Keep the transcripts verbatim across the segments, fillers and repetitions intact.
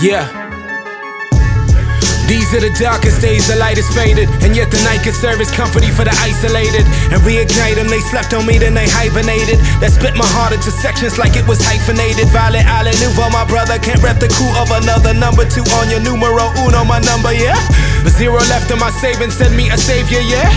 Yeah. These are the darkest days, the light is faded, and yet the night can serve as company for the isolated. And reignite them, they slept on me, then they hibernated. That split my heart into sections like it was hyphenated. Voli-Oli, nouveau, my brother, can't rep the coup of another. Number two on your numero uno, my number, yeah. But zero left in my savings, send me a savior, yeah.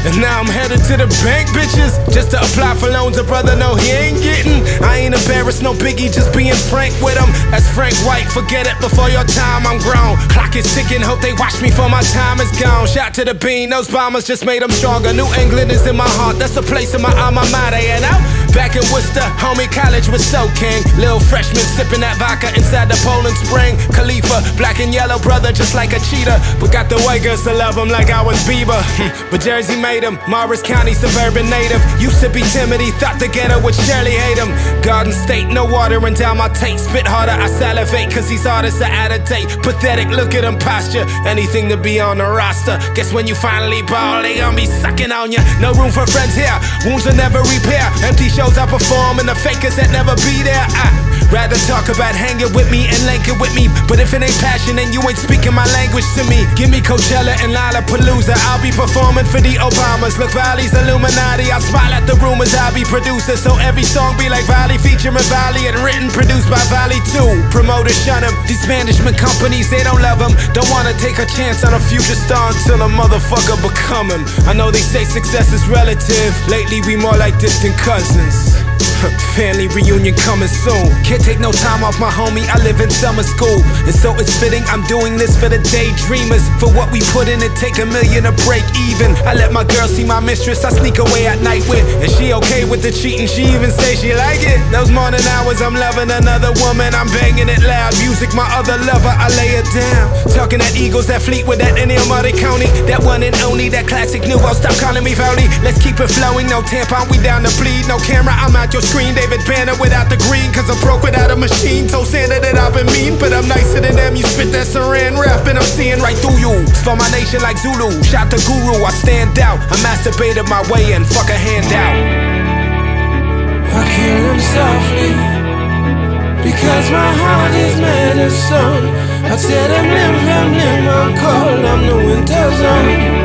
And now I'm headed to the bank, bitches, just to apply for loans. A brother, no, he ain't getting. I ain't embarrassed, no biggie, just being frank with him. As Frank White, forget it, before your time, I'm grown. Clock is ticking, hope they watch me for my time is gone. Shout to the Bean, those bombers just made them stronger. New England is in my heart, that's the place in my alma mater. And I'm back in Worcester, homie, college was so king. Little freshman sipping that vodka inside the Poland Spring. Khalifa, black and yellow, brother, just like a cheetah. But got the white girls to love him like I was Bieber. But Jersey made him. Morris County, suburban native. Used to be timid, he thought the ghetto would surely hate him. Garden State, no watering down my tape. Spit harder, I salivate, cause these artists are out of date. Pathetic, look at him posture. Anything to be on the roster. Guess when you finally ball, they gon' be sucking on ya. No room for friends here, wounds will never repair. Empty shows I perform and the fakers that never be there. I rather talk about hanging with me and linking with me. But if it ain't passion, then you ain't speaking my language to me. Give me Coachella and Lollapalooza. I'll be performing for the Obamas. Look, Vali's Illuminati. I'll smile at the rumors. I'll be producer. So every song be like Vali featuring Vali and written, produced by Vali too. Promoters shun him. These management companies, they don't love him. Don't wanna take a chance on a future star until a motherfucker become him. I know they say success is relative. Lately we more like distant cousins. Family reunion coming soon. Can't take no time off my homie, I live in summer school. And so it's fitting I'm doing this for the daydreamers. For what we put in it take a million to break even. I let my girl see my mistress I sneak away at night with. And she okay with the cheating, she even say she like it. Those morning hours I'm loving another woman, I'm banging it loud. Music my other lover, I lay it down. Talking at Eagles that fleet with that Ennio Morricone. That one and only, that classic nouveau, stop calling me Voli. Let's keep it flowing, no tampon, we down to bleed. No camera, I'm out your screen, David Banner without the green. Cause I'm broke without a machine. So standard that I've been mean, but I'm nicer than them. You spit that saran wrap and I'm seeing right through you. It's for my nation like Zulu. Shout to Guru, I stand out. I masturbated my way in, fuck a handout. I kill him softly because my heart is medicine. I tell them, live, live, live, I'm cold, I'm the winter zone.